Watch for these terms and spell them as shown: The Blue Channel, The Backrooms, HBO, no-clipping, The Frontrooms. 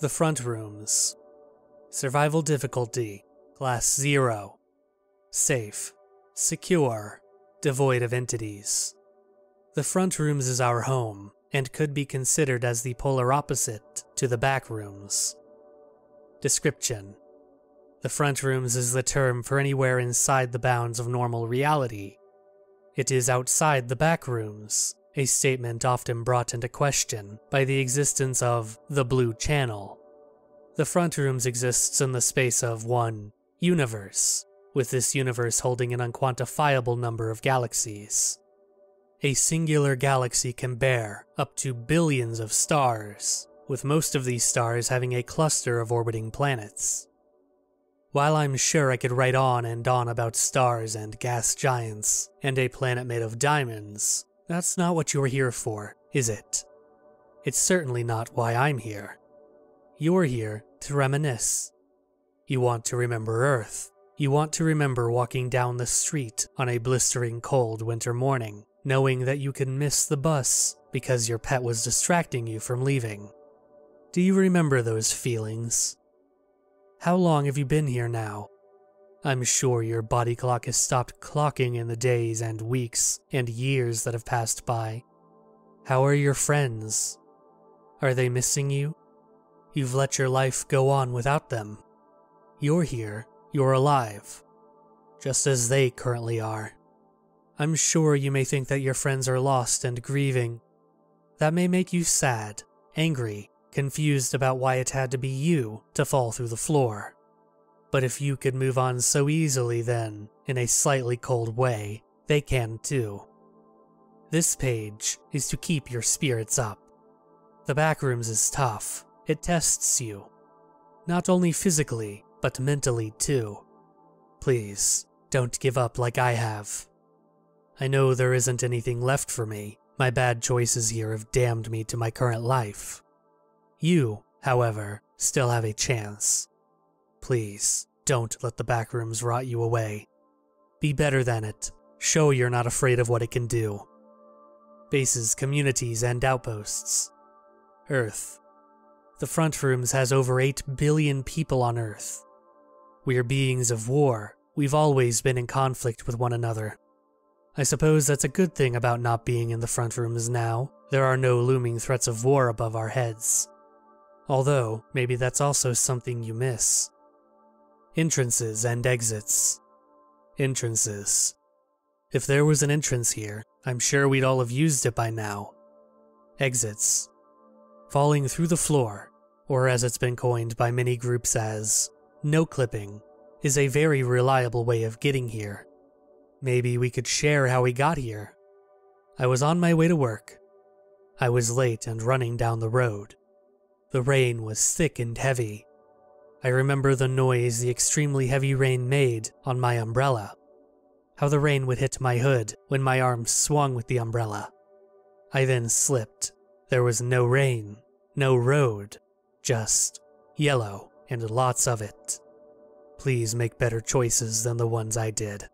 The Frontrooms. Survival difficulty, class 0. Safe, secure, devoid of entities. The Frontrooms is our home, and could be considered as the polar opposite to the Backrooms. Description. The Frontrooms is the term for anywhere inside the bounds of normal reality. It is outside the Backrooms, a statement often brought into question by the existence of the Blue Channel. The Frontrooms exists in the space of one universe, with this universe holding an unquantifiable number of galaxies. A singular galaxy can bear up to billions of stars, with most of these stars having a cluster of orbiting planets. While I'm sure I could write on and on about stars and gas giants and a planet made of diamonds, that's not what you're here for, is it? It's certainly not why I'm here. You're here to reminisce. You want to remember Earth. You want to remember walking down the street on a blistering cold winter morning, knowing that you could miss the bus because your pet was distracting you from leaving. Do you remember those feelings? How long have you been here now? I'm sure your body clock has stopped clocking in the days and weeks and years that have passed by. How are your friends? Are they missing you? You've let your life go on without them. You're here, you're alive, just as they currently are. I'm sure you may think that your friends are lost and grieving. That may make you sad, angry, confused about why it had to be you to fall through the floor. But if you could move on so easily then, in a slightly cold way, they can too. This page is to keep your spirits up. The Backrooms is tough. It tests you. Not only physically, but mentally too. Please, don't give up like I have. I know there isn't anything left for me. My bad choices here have damned me to my current life. You, however, still have a chance. Please, don't let the Backrooms rot you away. Be better than it. Show you're not afraid of what it can do. Bases, communities, and outposts. Earth. The Frontrooms has over 8 billion people on Earth. We're beings of war. We've always been in conflict with one another. I suppose that's a good thing about not being in the Frontrooms now. There are no looming threats of war above our heads. Although, maybe that's also something you miss. Entrances and exits. Entrances. If there was an entrance here, I'm sure we'd all have used it by now. Exits. Falling through the floor, or as it's been coined by many groups as, no-clipping, is a very reliable way of getting here. Maybe we could share how we got here. I was on my way to work. I was late and running down the road. The rain was thick and heavy. I remember the noise the extremely heavy rain made on my umbrella. How the rain would hit my hood when my arm swung with the umbrella. I then slipped. There was no rain, no road, just yellow and lots of it. Please make better choices than the ones I did.